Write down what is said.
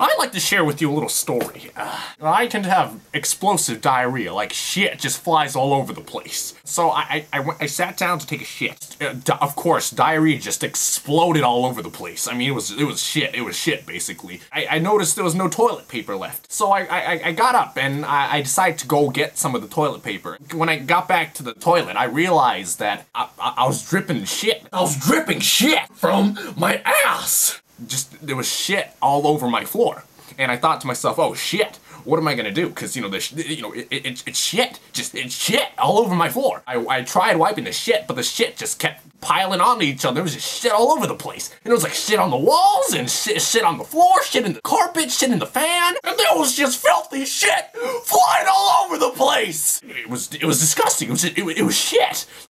I'd like to share with you a little story. I tend to have explosive diarrhea, like shit just flies all over the place. So I sat down to take a shit. Of course, diarrhea just exploded all over the place. I mean, it was shit basically. I noticed there was no toilet paper left. So I got up and I decided to go get some of the toilet paper. When I got back to the toilet, I realized that I was dripping shit. I was dripping shit from my ass! Just, there was shit all over my floor. And I thought to myself, oh shit, what am I gonna do? Cause you know, it's shit. Just, it's shit all over my floor. I tried wiping the shit, but the shit just kept piling onto each other. It was just shit all over the place. And it was like shit on the walls, and shit on the floor, shit in the carpet, shit in the fan. And there was just filthy shit flying all over the place. It was disgusting. It was shit.